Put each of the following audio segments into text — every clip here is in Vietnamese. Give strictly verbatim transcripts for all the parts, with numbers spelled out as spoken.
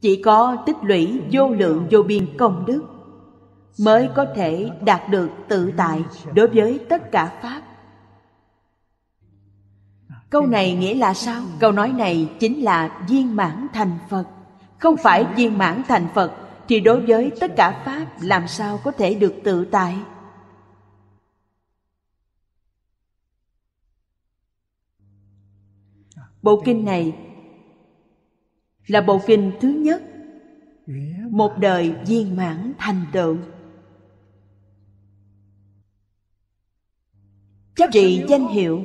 Chỉ có tích lũy vô lượng vô biên công đức mới có thể đạt được tự tại đối với tất cả pháp. Câu này nghĩa là sao? Câu nói này chính là viên mãn thành Phật. Không phải viên mãn thành Phật thì đối với tất cả pháp làm sao có thể được tự tại? Bộ kinh này là bộ kinh thứ nhất, một đời viên mãn thành tựu. Chấp trì danh hiệu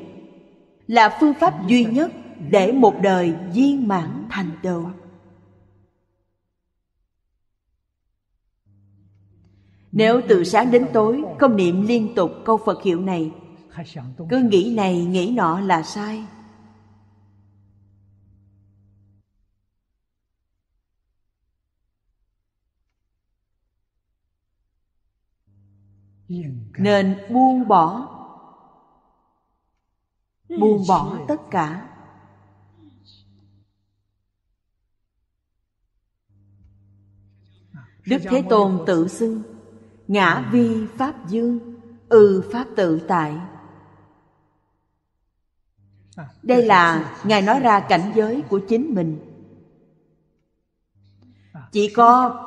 là phương pháp duy nhất để một đời viên mãn thành tựu. Nếu từ sáng đến tối không niệm liên tục câu Phật hiệu này, cứ nghĩ này nghĩ nọ là sai. Nên buông bỏ, buông bỏ tất cả. Đức Thế Tôn tự xưng ngã vi pháp dương, ư pháp tự tại. Đây là Ngài nói ra cảnh giới của chính mình. Chỉ có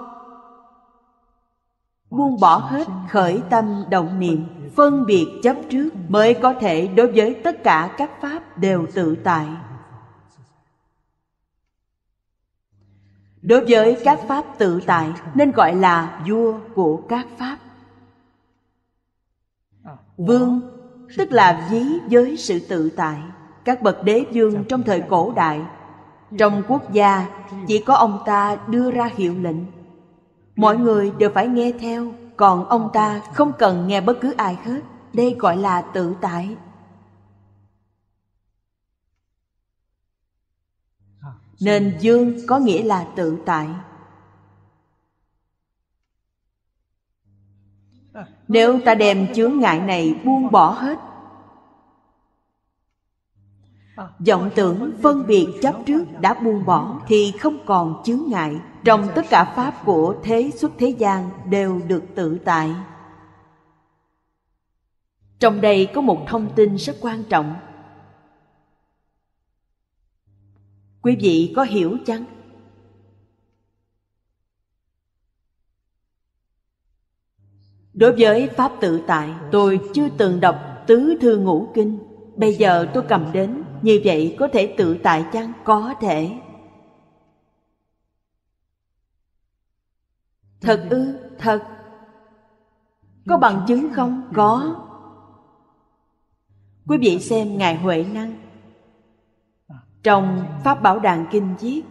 buông bỏ hết khởi tâm động niệm, phân biệt chấp trước, mới có thể đối với tất cả các pháp đều tự tại. Đối với các pháp tự tại nên gọi là vua của các pháp. Vương tức là ví với sự tự tại. Các bậc đế vương trong thời cổ đại, trong quốc gia chỉ có ông ta đưa ra hiệu lệnh, mọi người đều phải nghe theo, còn ông ta không cần nghe bất cứ ai hết. Đây gọi là tự tại. Nên dương có nghĩa là tự tại. Nếu ta đem chướng ngại này buông bỏ hết, vọng tưởng phân biệt chấp trước đã buông bỏ thì không còn chướng ngại. Trong tất cả pháp của thế xuất thế gian đều được tự tại. Trong đây có một thông tin rất quan trọng. Quý vị có hiểu chăng? Đối với pháp tự tại, tôi chưa từng đọc Tứ Thư Ngũ Kinh. Bây giờ tôi cầm đến, như vậy có thể tự tại chăng? Có thể. Thật ư? Thật. Có bằng chứng không? Có. Quý vị xem Ngài Huệ Năng trong Pháp Bảo Đàn Kinh viết.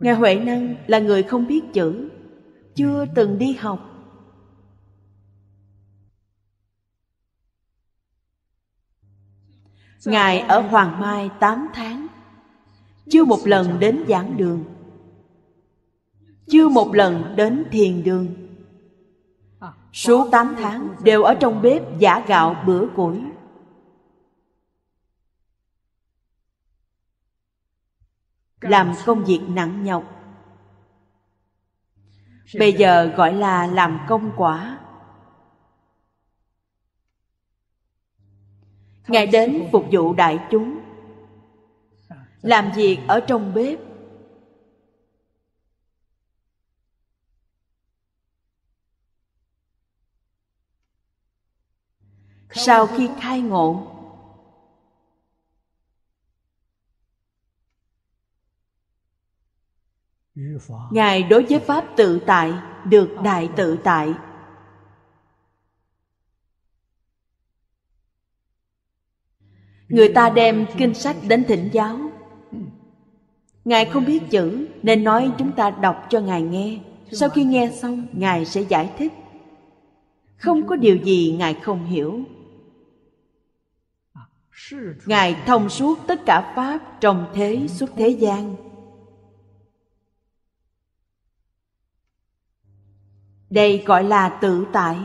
Ngài Huệ Năng là người không biết chữ, chưa từng đi học. Ngài ở Hoàng Mai tám tháng, chưa một lần đến giảng đường, chưa một lần đến thiền đường. Suốt tám tháng đều ở trong bếp giã gạo bữa củi. Làm công việc nặng nhọc. Bây giờ gọi là làm công quả. Ngài đến phục vụ đại chúng, làm việc ở trong bếp. Sau khi khai ngộ, Ngài đối với pháp tự tại được đại tự tại. Người ta đem kinh sách đến thỉnh giáo, Ngài không biết chữ nên nói chúng ta đọc cho Ngài nghe. Sau khi nghe xong, Ngài sẽ giải thích. Không có điều gì Ngài không hiểu. Ngài thông suốt tất cả pháp trong thế xuất thế gian. Đây gọi là tự tại.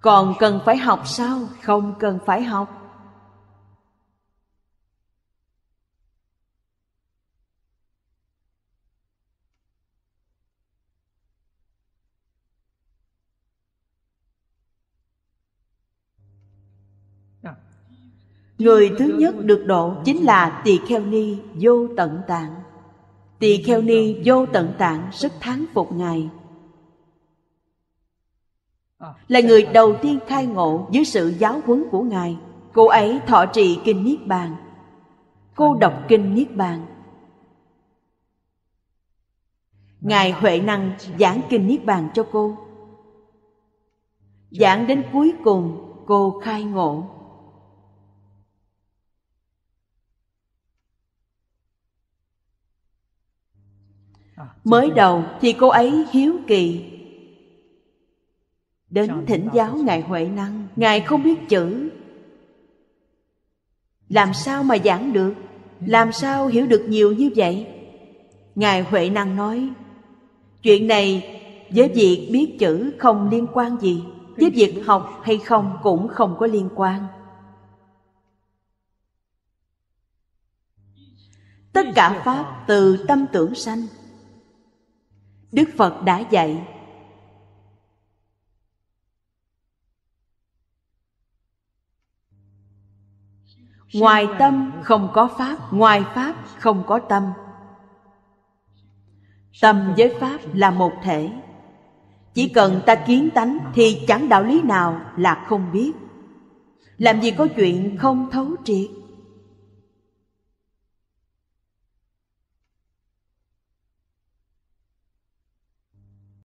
Còn cần phải học sao? Không cần phải học. Người thứ nhất được độ chính là Tỳ Kheo Ni Vô Tận Tạng. Tỳ Kheo Ni Vô Tận Tạng rất thán phục Ngài, là người đầu tiên khai ngộ dưới sự giáo huấn của Ngài. Cô ấy thọ trì Kinh Niết Bàn, cô đọc Kinh Niết Bàn. Ngài Huệ Năng giảng Kinh Niết Bàn cho cô. Giảng đến cuối cùng cô khai ngộ. Mới đầu thì cô ấy hiếu kỳ, đến thỉnh giáo Ngài Huệ Năng. Ngài không biết chữ, làm sao mà giảng được, làm sao hiểu được nhiều như vậy? Ngài Huệ Năng nói, chuyện này với việc biết chữ không liên quan gì, với việc học hay không cũng không có liên quan. Tất cả Pháp từ tâm tưởng sanh. Đức Phật đã dạy, ngoài tâm không có Pháp, ngoài Pháp không có tâm. Tâm với Pháp là một thể. Chỉ cần ta kiến tánh thì chẳng đạo lý nào là không biết. Làm gì có chuyện không thấu triệt.